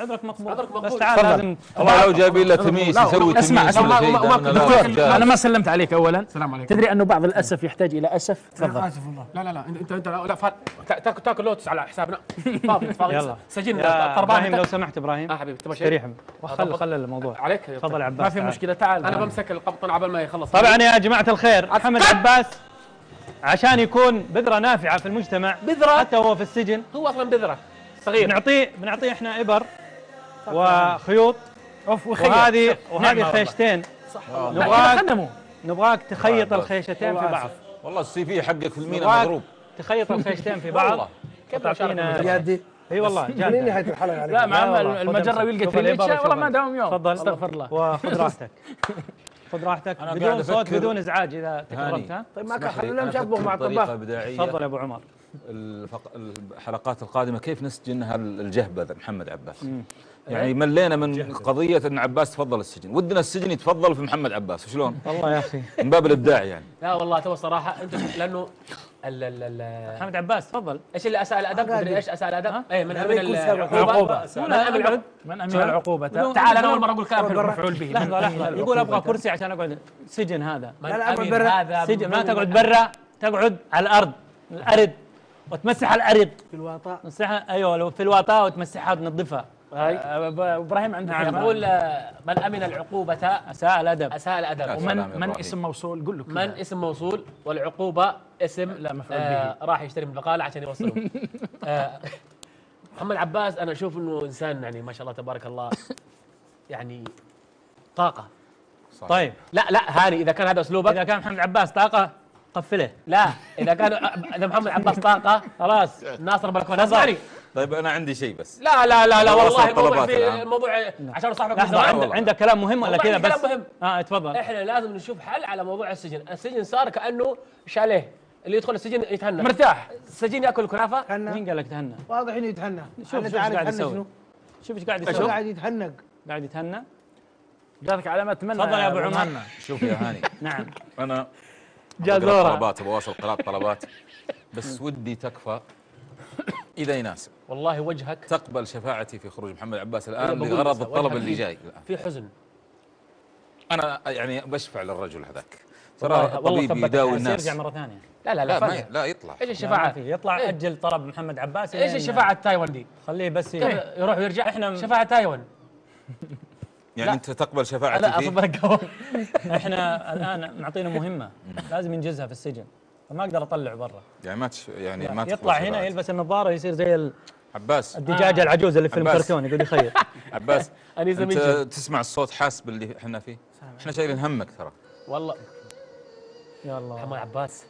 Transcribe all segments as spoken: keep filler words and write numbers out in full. عذرك مقبول. عذرك مقبول. بس تعال لازم. والله لو جايبين له تميس يسوي تميس. اسمع اسمع أنا ما سلمت عليك أولاً. السلام عليكم. تدري أنه بعض الأسف يحتاج إلى أسف. تفضل. آسف والله. لا لا لا أنت أنت لا تاكل تاكل لوتس على حسابنا. فاضي فاضي. سجلنا. إبراهيم لو سمحت إبراهيم. آه حبيبي تبغى شيء. ريحهم. خل خل الموضوع. عليك. تفضل عباس. ما في مشكلة تعال. أنا بمسك القبطان عبال ما يخلص. طبعاً يا جماعة الخير محمد عباس عشان يكون بذرة نافعة في المجتمع. بذرة. حتى هو في السجن. هو أصلاً بذرة. صغير. بنعطيه بنعطيه احنا ابر وخيوط وهذه وهذه خيشتين نبغاك نبغاك تخيط الخيشتين في بعض. والله السي في حقك في المينا مضروب. تخيط الخيشتين في بعض تعطينا جادي. اي والله جادي من نهايه الحلقه. لا مع المجره يلقى تريليتشا والله ما داوم يوم. تفضل استغفر الله وخذ راحتك. خذ راحتك بدون صوت بدون ازعاج اذا تكررتها. طيب ما كان حلو لهم شابوه مع الطباخ. تفضل يا ابو عمر. الحلقات القادمه كيف نسجنها الجهبذ محمد عباس؟ مم. يعني ملينا من جهبذ. قضيه ان عباس تفضل السجن، ودنا السجن يتفضل في محمد عباس، شلون؟ والله يا اخي من باب الابداع يعني. لا والله تو صراحه انتم لانه ال ال ال محمد عباس تفضل. ايش اللي اساء الادب؟ مدري ايش اساء الادب؟ اي من امن العقوبه. من امن من امن العقوبه. تعال انا اول مره اقول كلام حلو مفعول به. لحظه لحظه يقول ابغى كرسي عشان اقعد. سجن هذا. هذا سجن ما تقعد برا، تقعد على الارض. الارض وتمسح الارض في الواطه تمسحها. ايوه لو في الواطه وتمسحها وتنظفها. هاي ابراهيم عندك نعم. نقول من امن العقوبه اساء الادب. اساء الادب. ومن من اسم موصول قول له كده. من اسم موصول والعقوبه اسم لا مفعول آه به. راح يشتري من البقاله عشان يوصله. آه محمد عباس انا اشوف انه انسان يعني ما شاء الله تبارك الله يعني طاقه. صح. طيب لا لا هاني اذا كان هذا اسلوبك. اذا كان محمد عباس طاقه قفله. لا اذا كان اذا محمد عباس طاقه خلاص ناصر بالكون نظري. طيب انا عندي شيء بس. لا لا لا لا والله الموضوع في الموضوع عشان صاحبك عندك كلام مهم ولا كذا بس؟ كلام مهم. اه تفضل. احنا لازم نشوف حل على موضوع السجن، السجن صار كانه شاليه، اللي يدخل السجن يتهنى مرتاح، السجين ياكل كنافه. مين قال لك تهنى؟ واضح انه يتهنى. شوف ايش قاعد يسوي. شوف ايش قاعد يسوي. قاعد يتهنى. قاعد يتهنى. جاتك علامه تمنى. تفضل يا ابو عمر. شوف يا هاني. نعم. انا جازورة طلبات وبواصل قراءة طلبات بس ودي تكفى إذا يناسب والله وجهك تقبل شفاعتي في خروج محمد عباس الآن لغرض الطلب اللي جاي الآن. في حزن أنا يعني بشفع للرجل هذاك ترى الطبيب يداوي الناس. يرجع مرة ثانية. لا لا لا لا, لا يطلع. ايش الشفاعة؟ يطلع إيه؟ أجل طلب محمد عباس. ايش الشفاعة التايوان دي؟ خليه بس إيه؟ يروح ويرجع. احنا شفاعة تايوان يعني انت تقبل شفاعتي؟ لا اصبر. احنا الان معطينا مهمه لازم ينجزها في السجن فما اقدر اطلع برا يعني ما تش... يعني ما يطلع هنا شباعت. يلبس النظاره يصير زي ال... عباس الدجاجه آه. العجوز اللي في فيلم كرتون يقول يخير. عباس انت تسمع الصوت حاسب اللي احنا فيه؟ احنا شايلين همك ترى والله يا الله محمد عباس.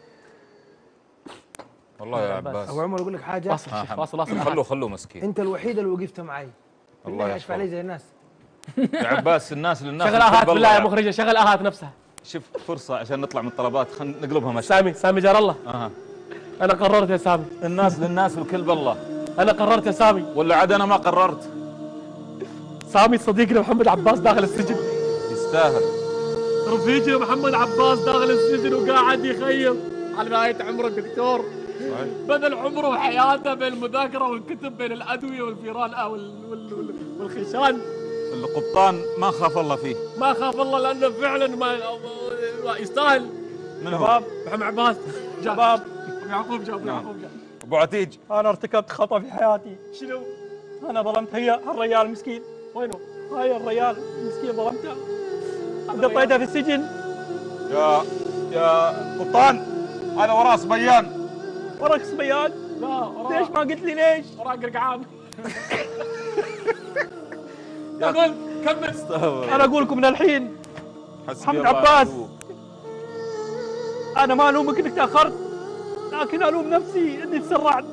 والله يا عباس ابو عمر اقول لك حاجه. واصل واصل خلوه خلوه مسكين. انت الوحيد اللي وقفت معي والله اشفع علي زي الناس يا عباس. الناس للناس شغل اهات بالله يا مخرجه. شغل اهات نفسها. شوف فرصه عشان نطلع من الطلبات خلينا نقلبها مشي. سامي سامي جار الله. اها انا قررت يا سامي. الناس للناس والكل بالله. انا قررت يا سامي. ولا عاد انا ما قررت. سامي صديقنا محمد عباس داخل السجن يستاهل. رفيقنا محمد عباس داخل السجن وقاعد يخيم على نهايه عمره دكتور. بذل عمره وحياته بالمذاكره والكتب بين الادويه والفيران والخشان. القبطان ما خاف الله فيه. ما خاف الله لانه فعلا ما يستاهل. من هو؟ محمد عباس. شباب يعقوب جاب. يعقوب جاب. ابو عتيج انا ارتكبت خطا في حياتي. شنو؟ انا ظلمت هي الريال المسكين. وينه؟ هاي الريال المسكين ظلمته. دطيته في السجن. يا يا قبطان انا وراه صبيان. وراك صبيان؟ لا وراه. ليش ما قلت لي ليش؟ وراك قرقعان. اقول كمل. انا اقول لكم من الحين محمد عباس انا ما الومك انك تاخرت لكن الوم نفسي اني تسرعت.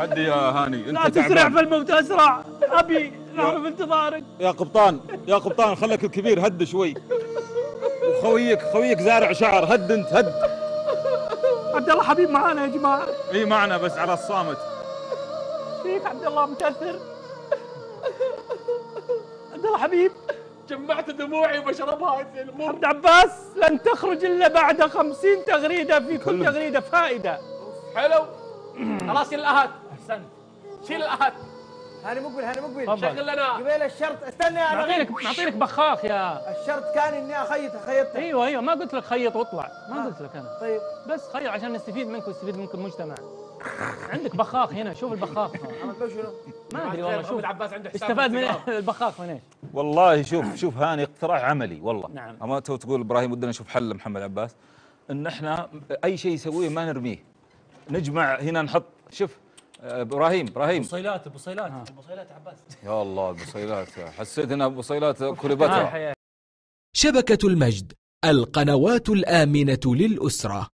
هدي يا هاني انت. لا تسرع فالموت اسرع. ابي نحن في انتظارك يا قبطان. يا قبطان خليك الكبير هد شوي. وخويك خويك زارع شعر هد انت هد. عبد الله حبيب معانا يا جماعه. اي معنا بس على الصامت. فيك عبد الله متاثر. عبد الله حبيب جمعت دموعي وبشربها. محمد عباس لن تخرج الا بعد خمسين تغريده في كل تغريده فائده. حلو خلاص شيل الاهات. احسنت شيل الاهات. هاني مقبل هاني مقبل شغل لنا قبيل الشرط. استنى يا نعطيلك نعطيلك بخاخ يا. الشرط كان اني اخيط خيطت. ايوه ايوه ما قلت لك خيط واطلع، ما آه. قلت لك انا. طيب بس خيط عشان نستفيد منك ويستفيد منك المجتمع. عندك بخاخ هنا، شوف البخاخ. عملت له شنو؟ ما ادري والله. شوف العباس عنده حساب استفاد من البخاخ من ايش؟ والله شوف شوف هاني اقتراح عملي والله. نعم. اما تو تقول ابراهيم ودنا نشوف حل محمد عباس ان احنا اي شيء يسويه ما نرميه. نجمع هنا نحط شوف ابراهيم ابراهيم بصيلات بصيلات بصيلات عباس. يا الله البصيلات حسيت انها بصيلات كلبتها. شبكة المجد القنوات الآمنة للأسرة.